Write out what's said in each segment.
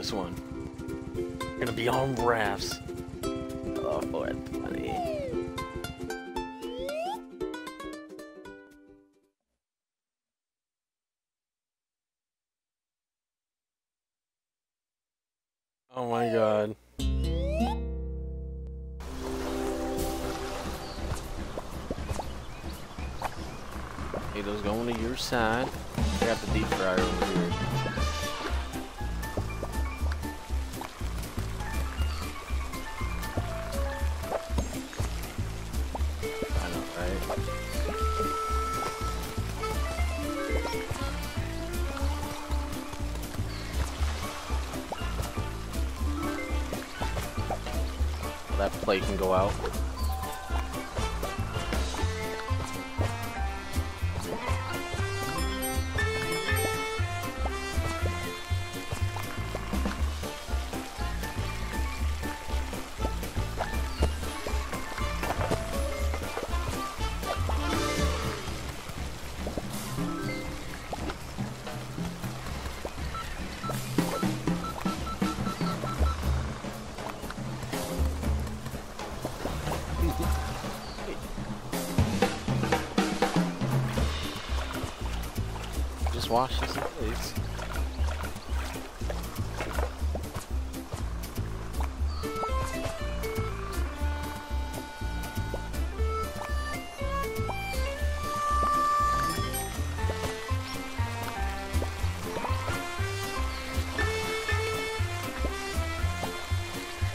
this one. We're gonna be on rafts. Oh, that's funny. Oh my god. Potatoes going to your side. I got the deep fryer over here. That plate can go out. Wash this, please.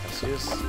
That's just...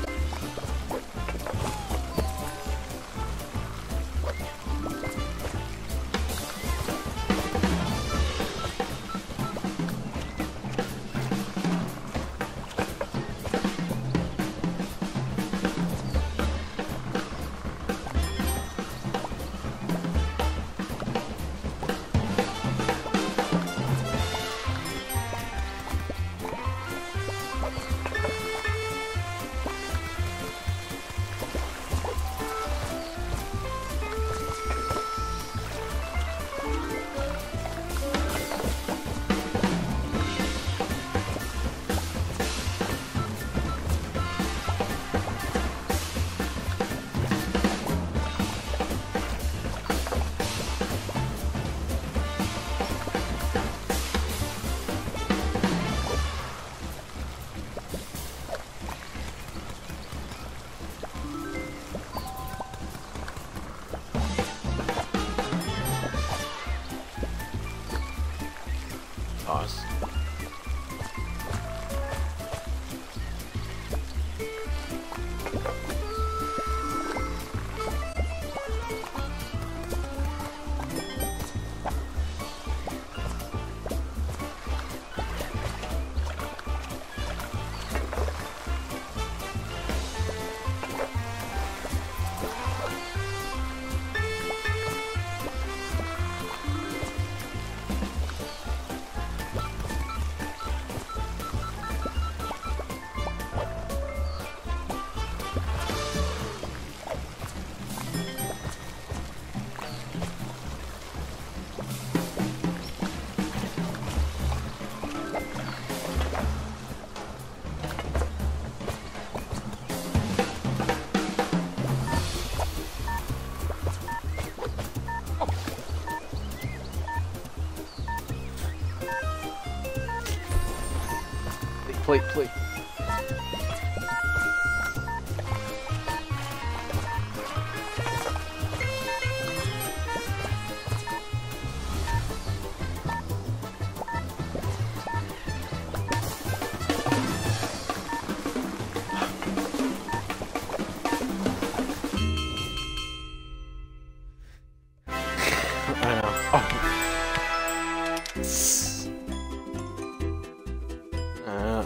Plate, plate.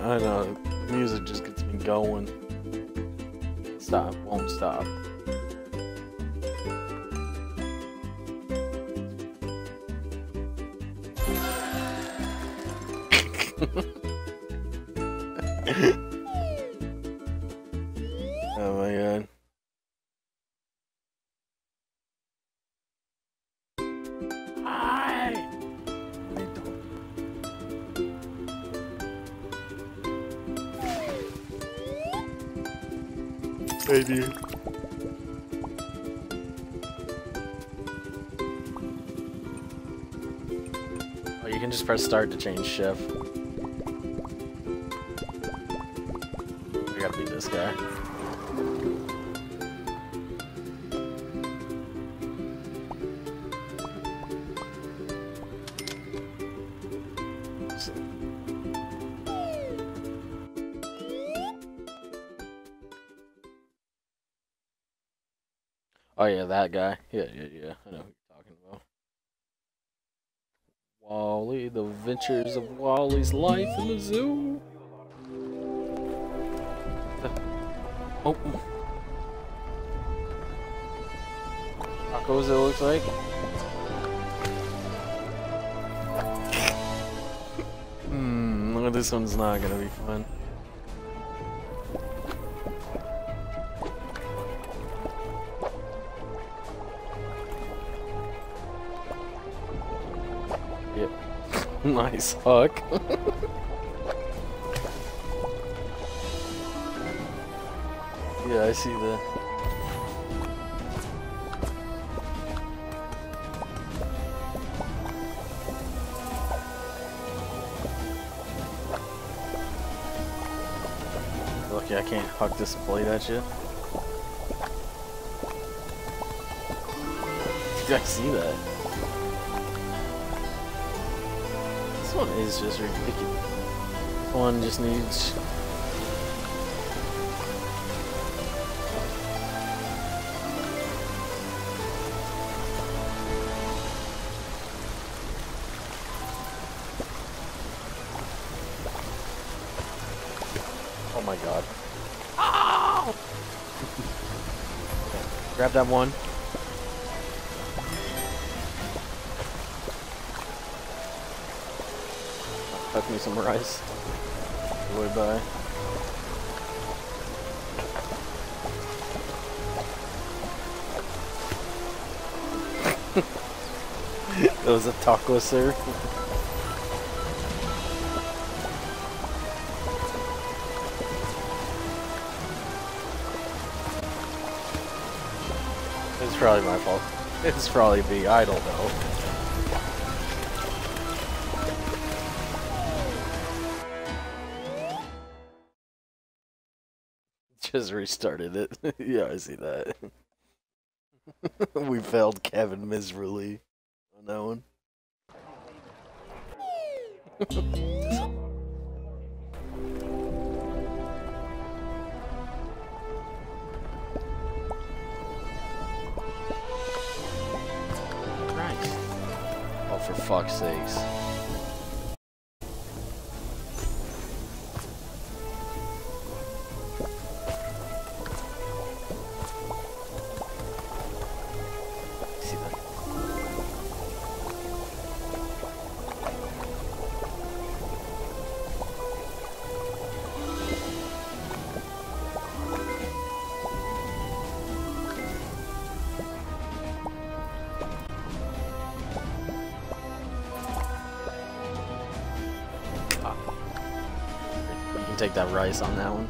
I know, music just gets me going. Stop, won't stop. Oh my god. Hi! Maybe. Oh, you can just press start to change shift. I gotta beat this guy. Oh yeah, that guy. Yeah. I know who you're talking about. Wall-E, the adventures of Wall-E's life in the zoo. Oh. Tacos, it looks like. Look, this one's not gonna be fun. Nice hook. Yeah, I see the... Lucky I can't huck this blade at you. You guys see that? This one is just ridiculous. This one just needs... Oh my god. Oh! Grab that one. Tuck me some rice. Boy, bye. That was a taco, sir. It's probably my fault. It's probably me. I don't know. Just restarted it. Yeah, I see that. We failed Kevin miserably on that one. Christ. Oh, for fuck's sakes. Take that rice on that one.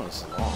one's long.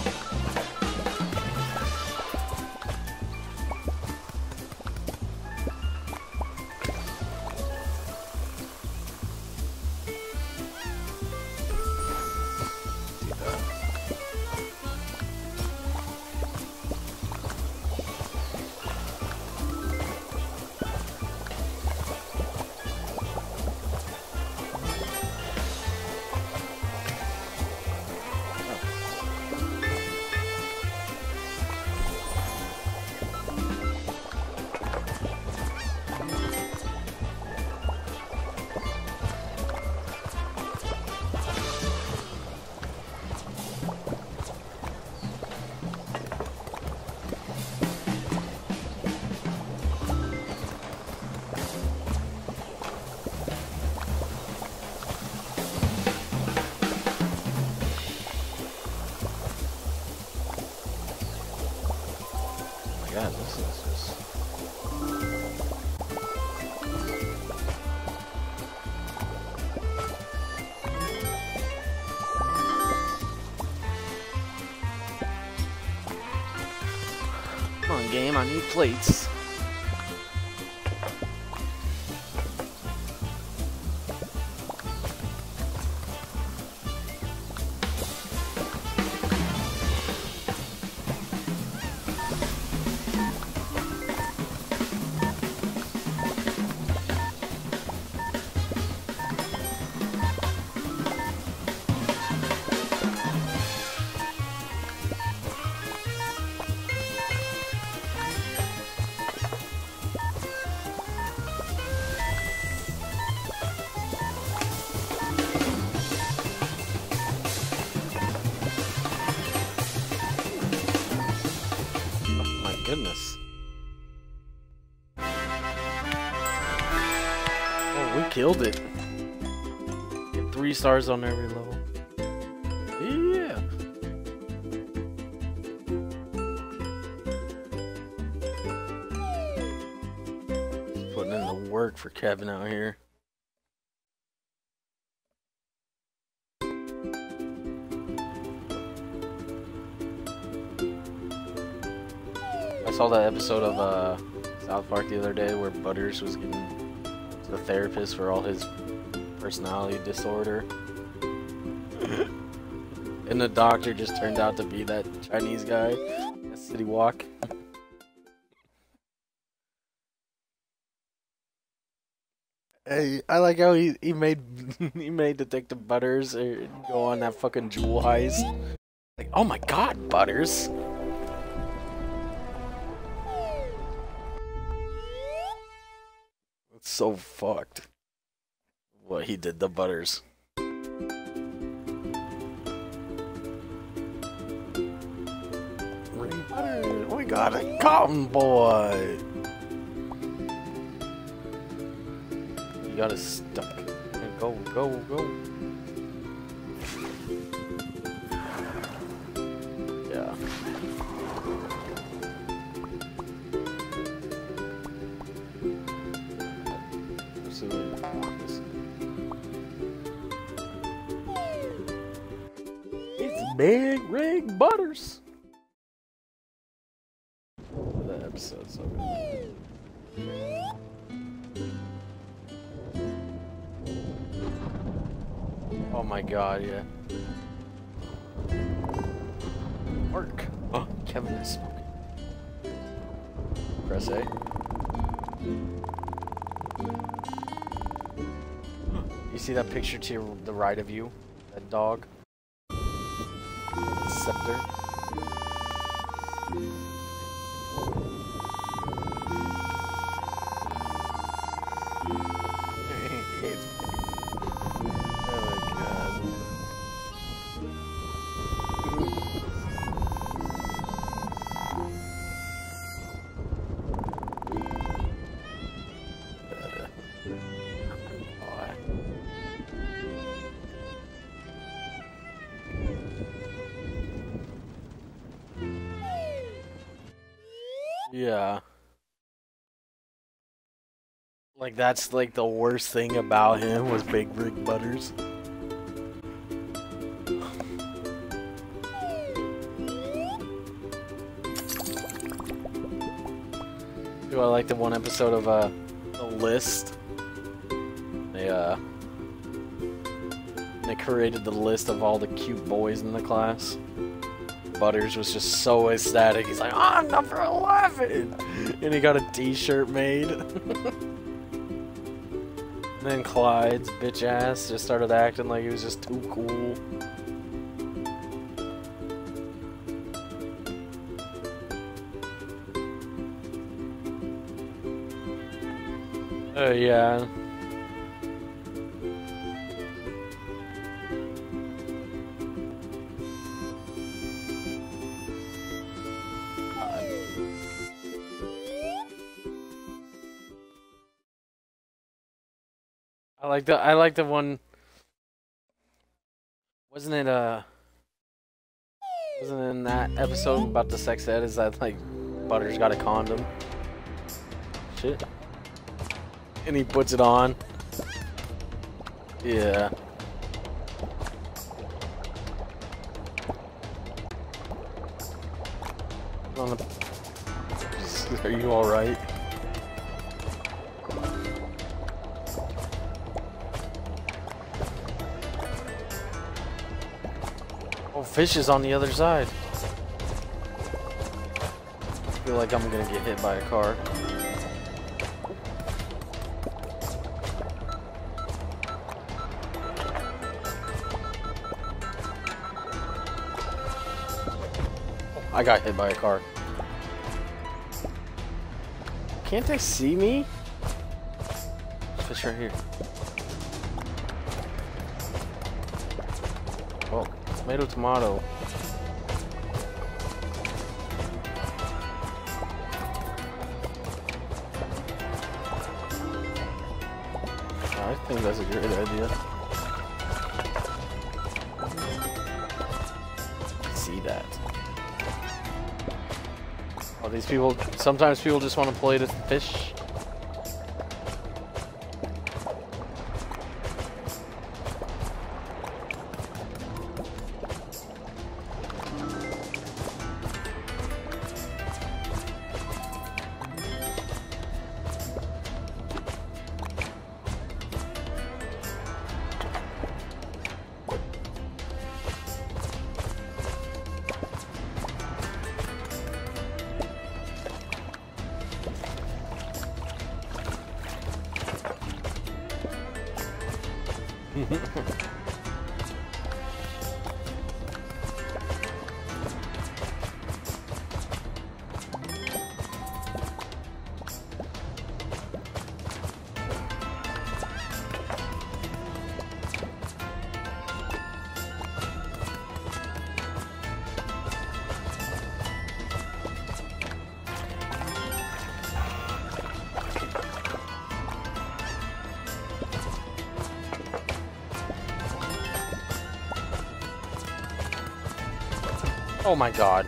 Yeah, this is just... Come on, game, I need plates. Goodness. Oh, we killed it. Get 3 stars on every level. Yeah. Just putting in the work for Kevin out here. I saw that episode of South Park the other day where Butters was getting to the therapist for all his personality disorder. And the doctor just turned out to be that Chinese guy at City Walk. Hey, I like how he made Detective Butters go on that fucking jewel heist. Like, oh my god, Butters! So fucked what he did to Butters. Ring Butters, we got a cotton boy. You got us stuck. Go, go, go. Yeah. It's Big Rig Butters. That episode's so good. Oh my god, yeah. Work. Oh, Kevin is smoking. Press A. You see that picture to your, the right of you? That dog? Scepter? Yeah. Like, that's like the worst thing about him was Big Rig Butters. sort of like the one episode of The List. They created the list of all the cute boys in the class. Butters was just so ecstatic. He's like, oh, I'm number 11! And he got a t-shirt made. And then Clyde's bitch ass just started acting like he was just too cool. Oh, yeah. I like the one. Wasn't it in that episode about the sex ed? Is that like Butters got a condom? Shit. And he puts it on. Yeah. On the... Are you all right? Fish is on the other side. I feel like I'm gonna get hit by a car. I got hit by a car. Can't they see me? Fish right here. Oh. Tomato, tomato. I think that's a great idea. See that. Oh, these people, sometimes people just want to play to fish. Oh my god.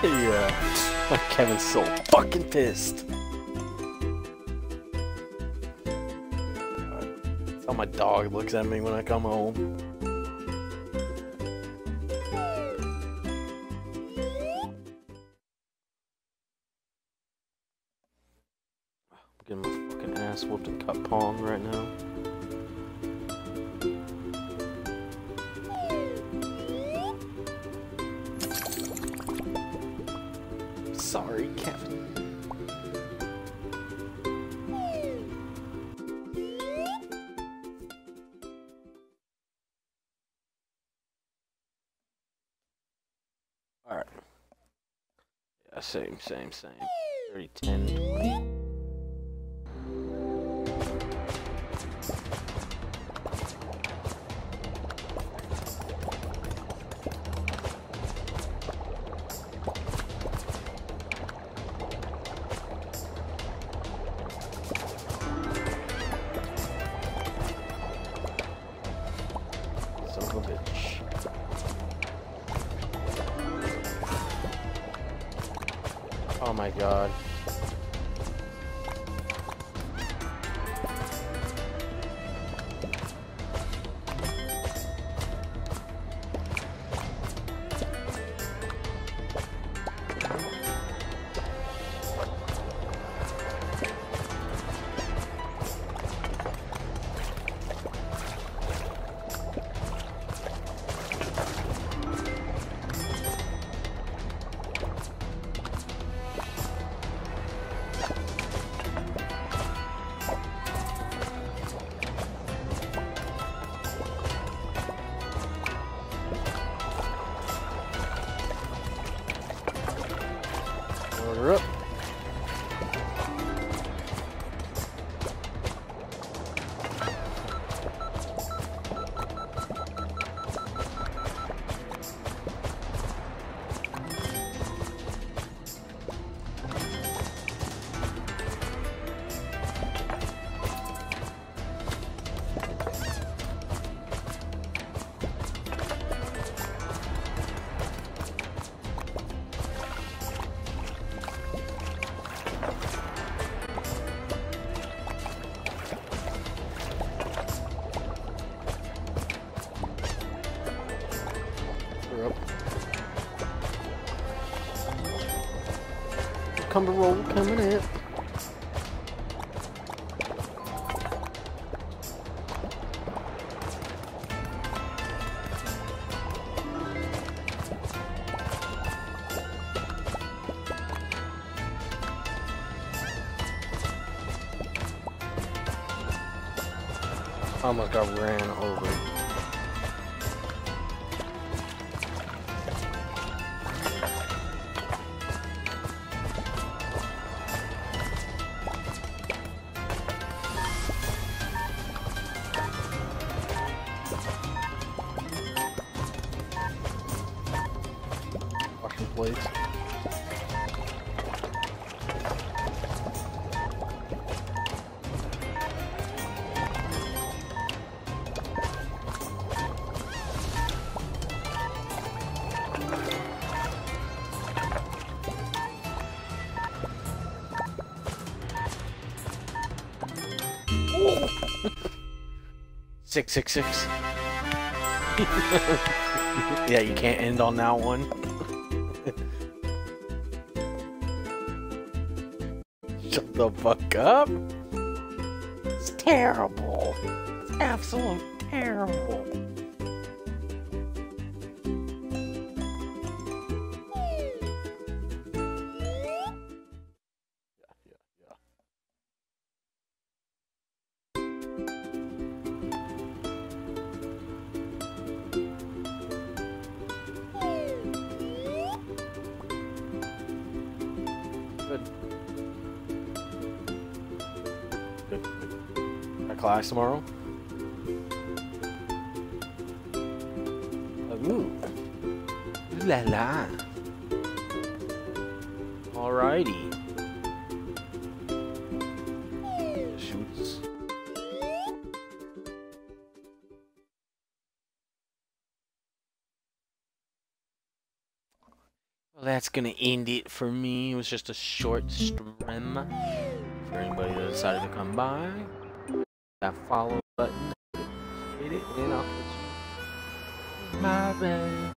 Yeah, Kevin's so fucking pissed. That's how my dog looks at me when I come home. I'm getting my fucking ass whooped and cut palm right now. Sorry, Kevin. All right. Yeah, same. 30, 10, 20. Oh my god. Cumber roll coming in. Almost got ran over. Six, six, six. Yeah, you can't end on that one. Shut the fuck up. It's terrible. It's absolute terrible. Class tomorrow. Ooh. Ooh la la. Alrighty. Shoots. Well, that's gonna end it for me. It was just a short stream for anybody that decided to come by. That follow button, hit it, and I'll put you my bad.